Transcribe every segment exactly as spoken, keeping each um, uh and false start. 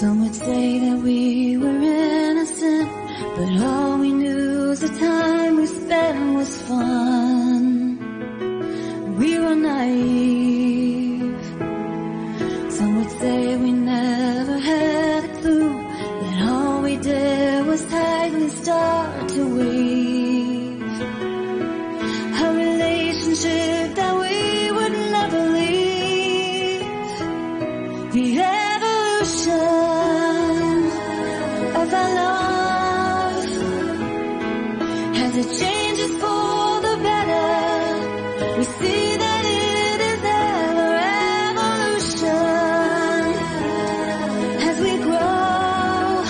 Some would say that we were innocent, but all we knew was the time we spent was fun. We were naive. Some would say we never had a clue, that all we did was hide and start to weave a relationship that we would never leave. The evolution of our love, as it changes for the better, we see that it is ever evolution. As we grow,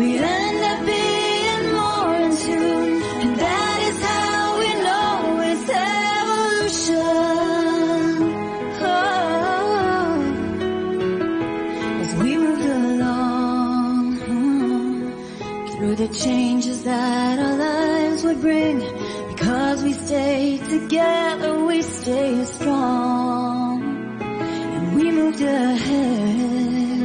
we end up being more in tune, and that is how we know it's evolution. Oh, as we moved along through the changes that our lives would bring, because we stayed together, we stayed strong, and we moved ahead.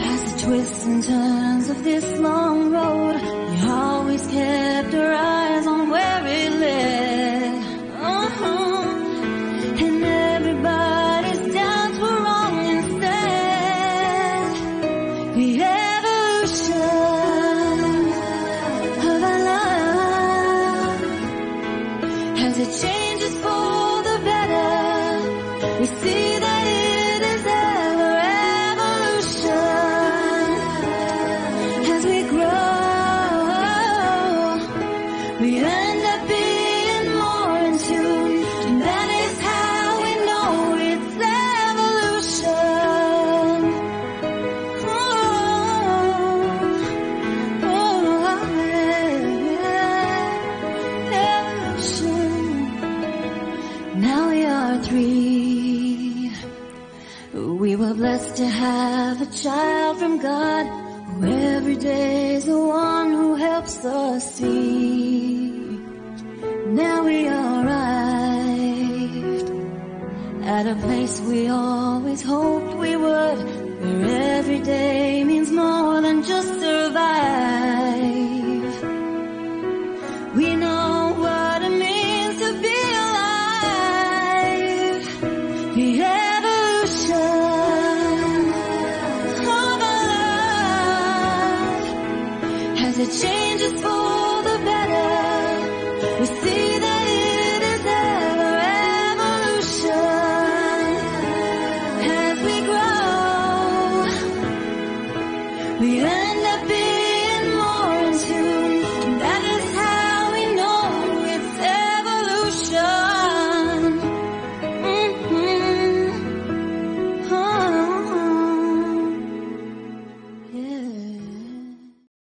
Past the twists and turns of this long road, we always kept our eyes on where it led. Uh-huh. And everybody's downs were wrong instead. The evolution as it changes for the better, we see that it is ever evolution. As we grow, we end up being more in tune, and that is how we know it's evolution. Oh, oh, yeah. Evolution. Now we are three. We were blessed to have a child from God, who every day is the one who helps us see. Now we arrived at a place we always hoped we would, where every day means more than just survive. We know what it means to be the evolution of our love, as it changes for the better, we see that it is ever evolution. As we grow, we